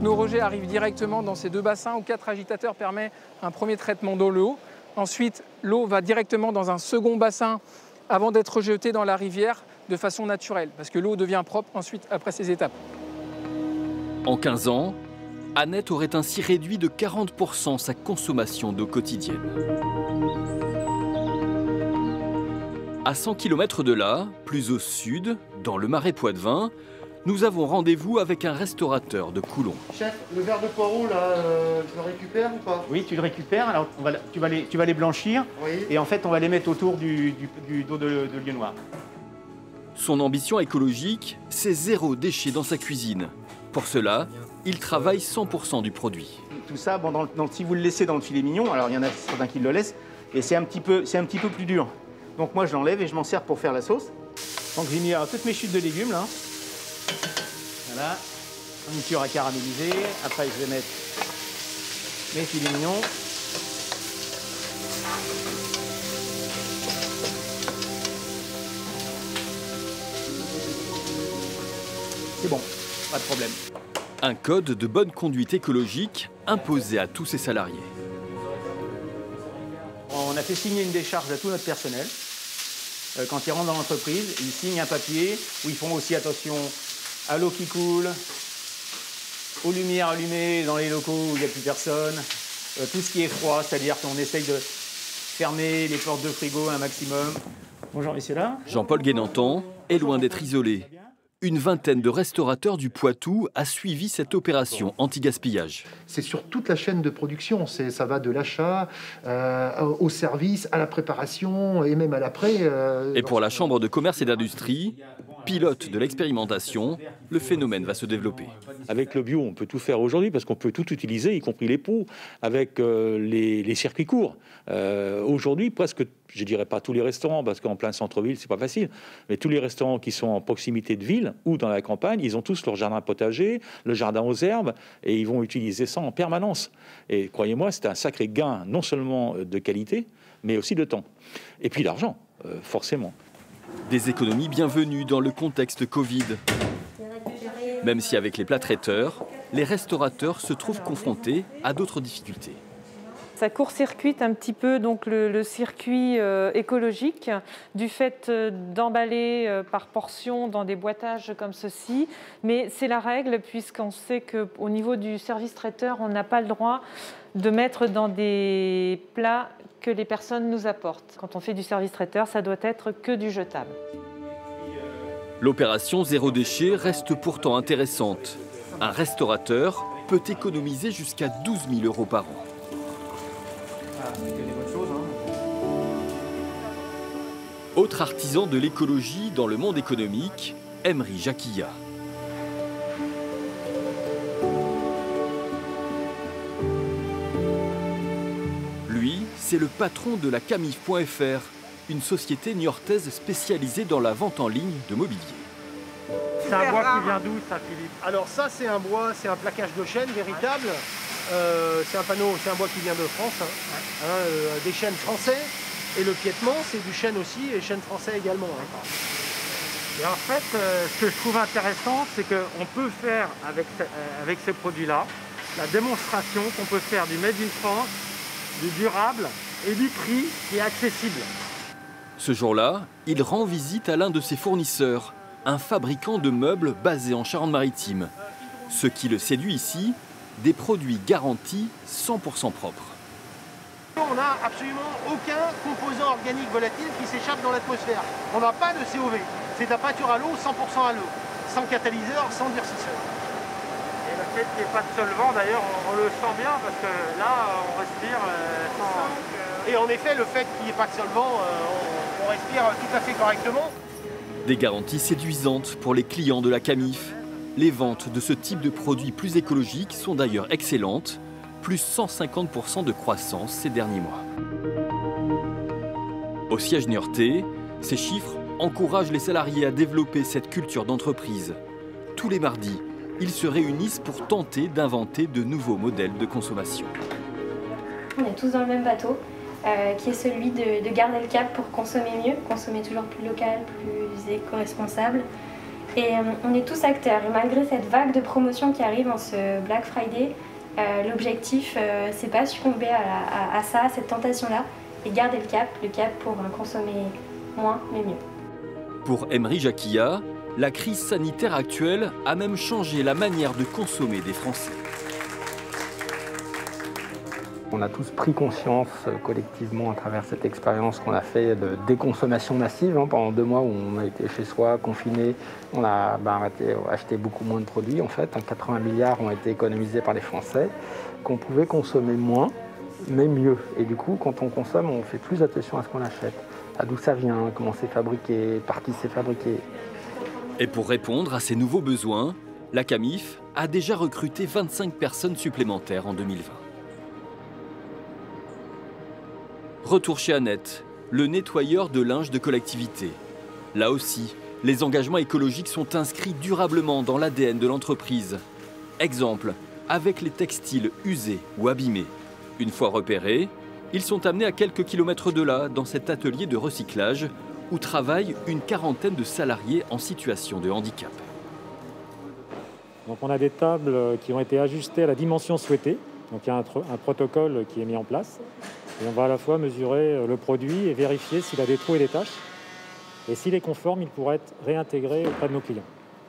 Nos rejets arrivent directement dans ces deux bassins où quatre agitateurs permettent un premier traitement d'eau le haut. Ensuite, l'eau va directement dans un second bassin avant d'être rejetée dans la rivière de façon naturelle, parce que l'eau devient propre ensuite après ces étapes. En quinze ans, Annette aurait ainsi réduit de quarante pour cent sa consommation d'eau quotidienne. À cent kilomètres de là, plus au sud, dans le Marais Poitevin, nous avons rendez-vous avec un restaurateur de Coulon. Chef, le verre de poireau, là, euh, je le récupère ou pas? Oui, tu le récupères. Alors, on va, tu, vas les, tu vas les blanchir. Oui. Et en fait, on va les mettre autour du, du, du dos de, de lieu noir. Son ambition écologique, c'est zéro déchet dans sa cuisine. Pour cela, il travaille cent pour cent du produit. Tout ça, bon, dans, dans, si vous le laissez dans le filet mignon, alors il y en a certains qui le laissent, et c'est un petit peu, c'est un petit peu plus dur. Donc moi, je l'enlève et je m'en sers pour faire la sauce. Donc j'ai mis alors, toutes mes chutes de légumes, là. Voilà, une cuillère à caraméliser. Après, je vais mettre mes filets mignons. C'est bon, pas de problème. Un code de bonne conduite écologique imposé à tous ses salariés. On a fait signer une décharge à tout notre personnel. Quand ils rentrent dans l'entreprise, ils signent un papier où ils font aussi attention à l'eau qui coule, aux lumières allumées dans les locaux où il n'y a plus personne, euh, tout ce qui est froid, c'est-à-dire qu'on essaye de fermer les portes de frigo un maximum. Bonjour, messieurs là. Jean-Paul Guénanton est loin d'être isolé. Une vingtaine de restaurateurs du Poitou a suivi cette opération anti-gaspillage. C'est sur toute la chaîne de production, ça va de l'achat euh, au service, à la préparation et même à l'après. Euh, et pour la Chambre de commerce et d'industrie, pilote de l'expérimentation, le phénomène va se développer. Avec le bio, on peut tout faire aujourd'hui parce qu'on peut tout utiliser, y compris les pots, avec euh, les, les circuits courts. Euh, aujourd'hui, presque, je ne dirais pas tous les restaurants, parce qu'en plein centre-ville, c'est pas facile, mais tous les restaurants qui sont en proximité de ville, ou dans la campagne, ils ont tous leur jardin potager, le jardin aux herbes, et ils vont utiliser ça en permanence. Et croyez-moi, c'est un sacré gain, non seulement de qualité, mais aussi de temps. Et puis d'argent, euh, forcément. Des économies bienvenues dans le contexte Covid. Même si avec les plats traiteurs, les restaurateurs se trouvent confrontés à d'autres difficultés. Ça court-circuite un petit peu donc, le, le circuit euh, écologique du fait euh, d'emballer euh, par portion dans des boîtages comme ceci. Mais c'est la règle puisqu'on sait qu'au niveau du service traiteur, on n'a pas le droit de mettre dans des plats que les personnes nous apportent. Quand on fait du service traiteur, ça doit être que du jetable. L'opération zéro déchet reste pourtant intéressante. Un restaurateur peut économiser jusqu'à douze mille euros par an. Autre artisan de l'écologie dans le monde économique, Emery Jacquillat. Lui, c'est le patron de la Camif point F R, une société niortaise spécialisée dans la vente en ligne de mobilier. C'est un bois qui vient d'où ça, Philippe? Alors ça, c'est un bois, c'est un plaquage de chêne véritable. Euh, c'est un panneau, c'est un bois qui vient de France, hein. Hein, euh, des chênes français. Et le piétement, c'est du chêne aussi, et chêne français également. Hein. Et en fait, euh, ce que je trouve intéressant, c'est qu'on peut faire avec, euh, avec ces produits-là la démonstration qu'on peut faire du made in France, du durable et du prix qui est accessible. Ce jour-là, il rend visite à l'un de ses fournisseurs, un fabricant de meubles basé en Charente-Maritime. Ce qui le séduit ici, des produits garantis cent pour cent propres. On n'a absolument aucun composant organique volatile qui s'échappe dans l'atmosphère. On n'a pas de C O V. C'est la pâture à l'eau, cent pour cent à l'eau, sans catalyseur, sans durcisseur. Et le fait qu'il n'y ait pas de solvant, d'ailleurs, on, on le sent bien parce que là, on respire euh, sans... Et en effet, le fait qu'il n'y ait pas de solvant, euh, on, on respire tout à fait correctement. Des garanties séduisantes pour les clients de la Camif. Les ventes de ce type de produits plus écologiques sont d'ailleurs excellentes. Plus cent cinquante pour cent de croissance ces derniers mois. Au siège niortais, ces chiffres encouragent les salariés à développer cette culture d'entreprise. Tous les mardis, ils se réunissent pour tenter d'inventer de nouveaux modèles de consommation. On est tous dans le même bateau, euh, qui est celui de, de garder le cap pour consommer mieux, consommer toujours plus local, plus éco-responsable. Et euh, on est tous acteurs. Et malgré cette vague de promotion qui arrive en ce Black Friday, Euh, l'objectif, euh, c'est pas succomber à, à, à ça, à cette tentation-là, et garder le cap, le cap pour euh, consommer moins, mais mieux. Pour Emery Jacquillat, la crise sanitaire actuelle a même changé la manière de consommer des Français. On a tous pris conscience collectivement à travers cette expérience qu'on a fait de déconsommation massive. Hein, pendant deux mois où on a été chez soi, confiné, on a ben, arrêté, acheté beaucoup moins de produits. En fait, hein, quatre-vingts milliards ont été économisés par les Français, qu'on pouvait consommer moins, mais mieux. Et du coup, quand on consomme, on fait plus attention à ce qu'on achète, à d'où ça vient, comment c'est fabriqué, par qui c'est fabriqué. Et pour répondre à ces nouveaux besoins, la Camif a déjà recruté vingt-cinq personnes supplémentaires en deux mille vingt. Retour chez Annette, le nettoyeur de linge de collectivité. Là aussi, les engagements écologiques sont inscrits durablement dans l'A D N de l'entreprise. Exemple, avec les textiles usés ou abîmés. Une fois repérés, ils sont amenés à quelques kilomètres de là, dans cet atelier de recyclage, où travaillent une quarantaine de salariés en situation de handicap. Donc on a des tables qui ont été ajustées à la dimension souhaitée. Donc il y a un, un protocole qui est mis en place. Et on va à la fois mesurer le produit et vérifier s'il a des trous et des tâches. Et s'il est conforme, il pourra être réintégré auprès de nos clients.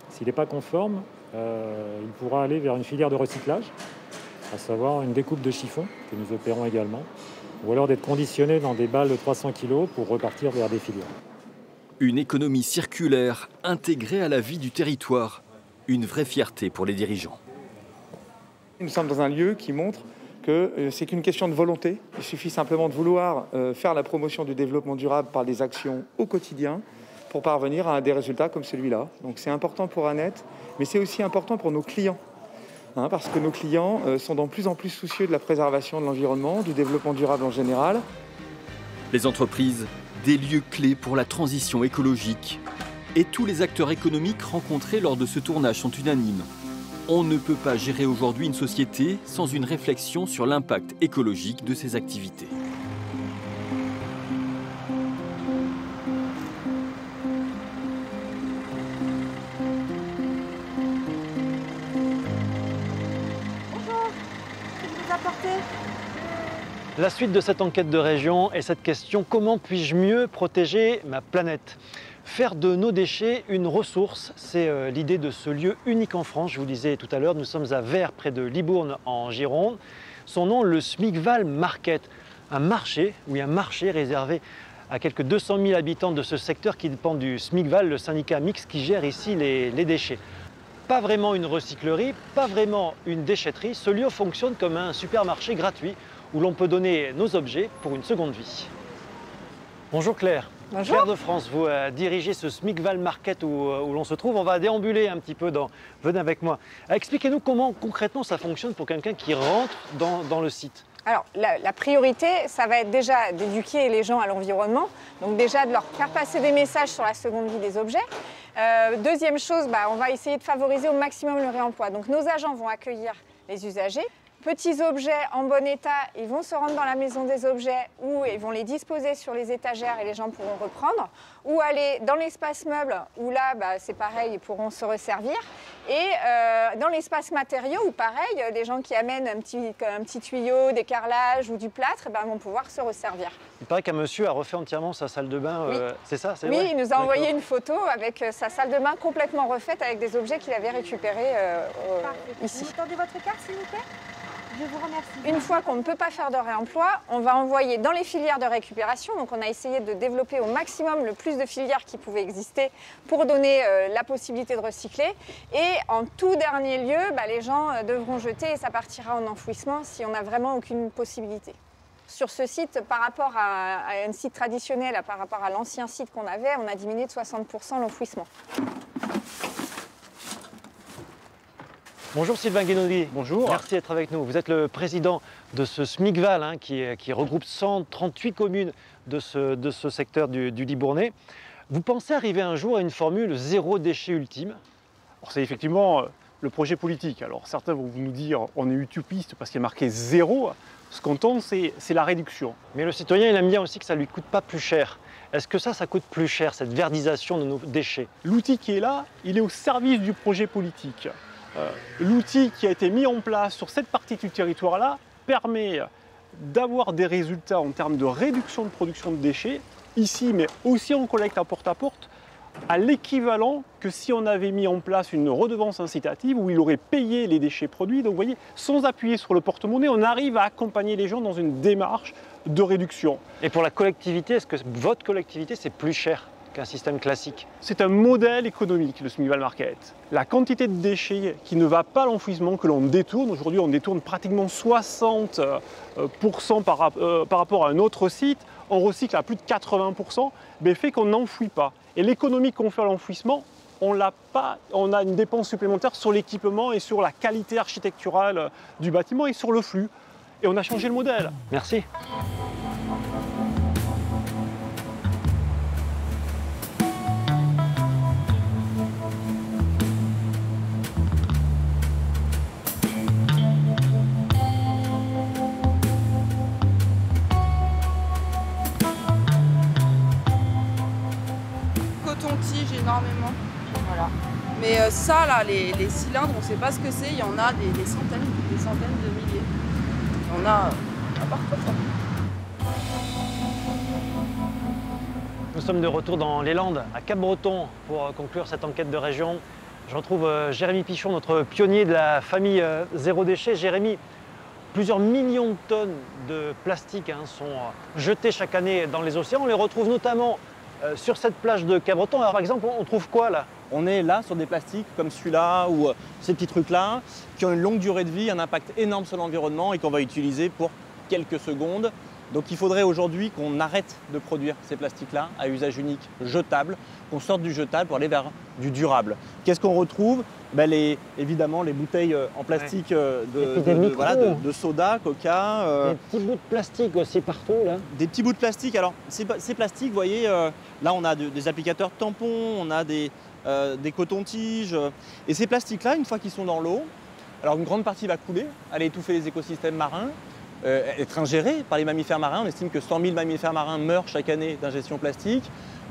S'il n'est pas conforme, euh, il pourra aller vers une filière de recyclage, à savoir une découpe de chiffon, que nous opérons également, ou alors d'être conditionné dans des balles de trois cents kilos pour repartir vers des filières. Une économie circulaire intégrée à la vie du territoire. Une vraie fierté pour les dirigeants. Nous sommes dans un lieu qui montre que c'est qu'une question de volonté. Il suffit simplement de vouloir faire la promotion du développement durable par des actions au quotidien pour parvenir à des résultats comme celui-là. Donc c'est important pour Annette, mais c'est aussi important pour nos clients. Hein, parce que nos clients sont de plus en plus soucieux de la préservation de l'environnement, du développement durable en général. Les entreprises, des lieux clés pour la transition écologique. Et tous les acteurs économiques rencontrés lors de ce tournage sont unanimes. On ne peut pas gérer aujourd'hui une société sans une réflexion sur l'impact écologique de ses activités. Bonjour, qu'est-ce que vous apportez? La suite de cette enquête de région est cette question: comment puis-je mieux protéger ma planète ? Faire de nos déchets une ressource, c'est l'idée de ce lieu unique en France. Je vous le disais tout à l'heure, nous sommes à Vers, près de Libourne, en Gironde. Son nom, le Smicval Market, un marché, oui, un marché réservé à quelques deux cent mille habitants de ce secteur qui dépend du Smicval, le syndicat mixte qui gère ici les, les déchets. Pas vraiment une recyclerie, pas vraiment une déchetterie, ce lieu fonctionne comme un supermarché gratuit où l'on peut donner nos objets pour une seconde vie. Bonjour Claire. Bonjour. Claire de France, vous euh, dirigez ce Smicval Market où, où l'on se trouve. On va déambuler un petit peu dans... Venez avec moi. Expliquez-nous comment concrètement ça fonctionne pour quelqu'un qui rentre dans, dans le site. Alors, la, la priorité, ça va être déjà d'éduquer les gens à l'environnement, donc déjà de leur faire passer des messages sur la seconde vie des objets. Euh, deuxième chose, bah, on va essayer de favoriser au maximum le réemploi. Donc, nos agents vont accueillir les usagers. Petits objets en bon état, ils vont se rendre dans la maison des objets où ils vont les disposer sur les étagères et les gens pourront reprendre. Ou aller dans l'espace meuble où là, bah, c'est pareil, ils pourront se resservir. Et euh, dans l'espace matériaux, où pareil, les gens qui amènent un petit, un petit tuyau, des carrelages ou du plâtre, ben, vont pouvoir se resservir. Il paraît qu'un monsieur a refait entièrement sa salle de bain, oui. euh, c'est ça Oui, vrai il nous a envoyé une photo avec euh, sa salle de bain complètement refaite avec des objets qu'il avait récupérés euh, euh, ici. Vous tendez votre carte, s'il vous plaît ? Je vous remercie. Une fois qu'on ne peut pas faire de réemploi, on va envoyer dans les filières de récupération. Donc on a essayé de développer au maximum le plus de filières qui pouvaient exister pour donner euh, la possibilité de recycler. Et en tout dernier lieu, bah, les gens euh, devront jeter et ça partira en enfouissement si on n'a vraiment aucune possibilité. Sur ce site, par rapport à, à un site traditionnel, par rapport à l'ancien site qu'on avait, on a diminué de soixante pour cent l'enfouissement. Bonjour Sylvain Guénaudy. Bonjour. Merci d'être avec nous. Vous êtes le président de ce Smicval hein, qui, qui regroupe cent trente-huit communes de ce, de ce secteur du, du Libournais. Vous pensez arriver un jour à une formule zéro déchet ultime? C'est effectivement le projet politique. Alors certains vont nous dire on est utopiste parce qu'il est marqué zéro. Ce qu'on tente, c'est la réduction. Mais le citoyen, il aime bien aussi que ça ne lui coûte pas plus cher. Est-ce que ça, ça coûte plus cher, cette verdisation de nos déchets? L'outil qui est là, il est au service du projet politique. Euh, L'outil qui a été mis en place sur cette partie du territoire-là permet d'avoir des résultats en termes de réduction de production de déchets, ici, mais aussi en collecte à porte-à-porte, à l'équivalent que si on avait mis en place une redevance incitative où il aurait payé les déchets produits. Donc vous voyez, sans appuyer sur le porte-monnaie, on arrive à accompagner les gens dans une démarche de réduction. Et pour la collectivité, est-ce que votre collectivité, c'est plus cher ? Un système classique? C'est un modèle économique, le Smicval Market. La quantité de déchets qui ne va pas à l'enfouissement, que l'on détourne, aujourd'hui on détourne pratiquement soixante pour cent par, euh, par rapport à un autre site, on recycle à plus de quatre-vingts pour cent, mais fait qu'on n'enfouit pas. Et l'économie qu'on fait à l'enfouissement, on l'a pas, on a une dépense supplémentaire sur l'équipement et sur la qualité architecturale du bâtiment et sur le flux. Et on a changé le modèle. Merci. Énormément. Voilà. Mais euh, ça, là, les, les cylindres, on ne sait pas ce que c'est. Il y en a des, des centaines, des centaines de milliers. Il y en a euh, partout. Nous sommes de retour dans les Landes, à Capbreton, pour conclure cette enquête de région. Je retrouve euh, Jérémy Pichon, notre pionnier de la famille euh, Zéro Déchet. Jérémy, plusieurs millions de tonnes de plastique hein, sont euh, jetées chaque année dans les océans. On les retrouve notamment Euh, sur cette plage de Capbreton. Alors par exemple, on trouve quoi là? On est là sur des plastiques comme celui-là ou euh, ces petits trucs-là qui ont une longue durée de vie, un impact énorme sur l'environnement et qu'on va utiliser pour quelques secondes. Donc il faudrait aujourd'hui qu'on arrête de produire ces plastiques-là à usage unique jetable, qu'on sorte du jetable pour aller vers du durable. Qu'est-ce qu'on retrouve? Ben les, évidemment les bouteilles en plastique ouais. de, de, de, voilà, de, de soda, coca. Euh, des petits bouts de plastique aussi partout là. Des petits bouts de plastique. Alors ces, ces plastiques, vous voyez, euh, là on a de, des applicateurs tampons, on a des, euh, des cotons-tiges. Et ces plastiques-là, une fois qu'ils sont dans l'eau, alors une grande partie va couler, aller étouffer les écosystèmes marins. Euh, être ingéré par les mammifères marins. On estime que cent mille mammifères marins meurent chaque année d'ingestion plastique.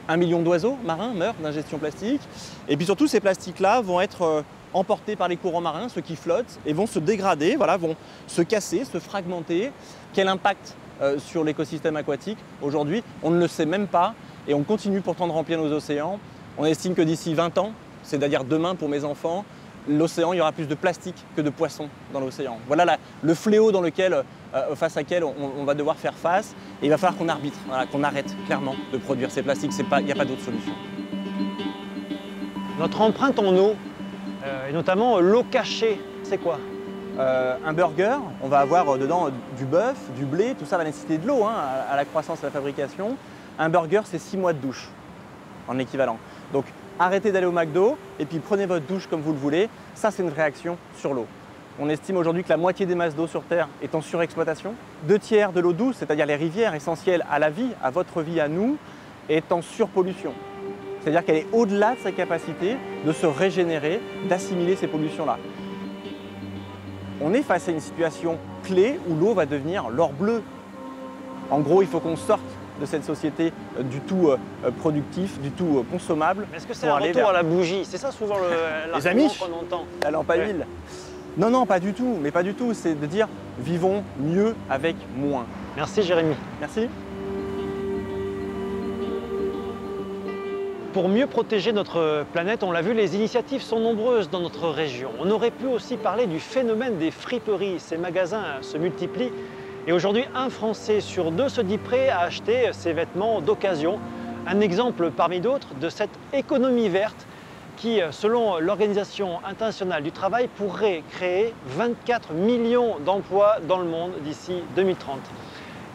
Un million d'oiseaux marins meurent d'ingestion plastique. Et puis surtout, ces plastiques-là vont être euh, emportés par les courants marins, ceux qui flottent, et vont se dégrader, voilà, vont se casser, se fragmenter. Quel impact euh, sur l'écosystème aquatique. Aujourd'hui, on ne le sait même pas et on continue pourtant de remplir nos océans. On estime que d'ici vingt ans, c'est-à-dire demain pour mes enfants, l'océan, il y aura plus de plastique que de poissons dans l'océan. Voilà la, le fléau dans lequel, euh, face à quel on, on va devoir faire face. Et il va falloir qu'on arbitre, voilà, qu'on arrête clairement de produire ces plastiques. Il n'y a pas d'autre solution. Notre empreinte en eau, euh, et notamment euh, l'eau cachée, c'est quoi ? Euh, un burger, on va avoir dedans du bœuf, du blé, tout ça va nécessiter de l'eau hein, à, à la croissance, à la fabrication. Un burger, c'est six mois de douche en équivalent. Donc arrêtez d'aller au McDo et puis prenez votre douche comme vous le voulez. Ça, c'est une réaction sur l'eau. On estime aujourd'hui que la moitié des masses d'eau sur Terre est en surexploitation. Deux tiers de l'eau douce, c'est-à-dire les rivières essentielles à la vie, à votre vie, à nous, est en surpollution. C'est-à-dire qu'elle est au-delà de sa capacité de se régénérer, d'assimiler ces pollutions-là. On est face à une situation clé où l'eau va devenir l'or bleu. En gros, il faut qu'on sorte de cette société du tout productif, du tout consommable. Est-ce que c'est un retour vers... à la bougie? C'est ça souvent l'argument qu'on entend. La lampe à huile. Non, non, pas du tout. Mais pas du tout. C'est de dire vivons mieux avec moins. Merci Jérémy. Merci. Pour mieux protéger notre planète, on l'a vu, les initiatives sont nombreuses dans notre région. On aurait pu aussi parler du phénomène des friperies. Ces magasins se multiplient et aujourd'hui, un Français sur deux se dit prêt à acheter ses vêtements d'occasion. Un exemple parmi d'autres de cette économie verte qui, selon l'Organisation internationale du travail, pourrait créer vingt-quatre millions d'emplois dans le monde d'ici deux mille trente.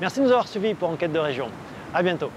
Merci de nous avoir suivis pour Enquête de région. À bientôt.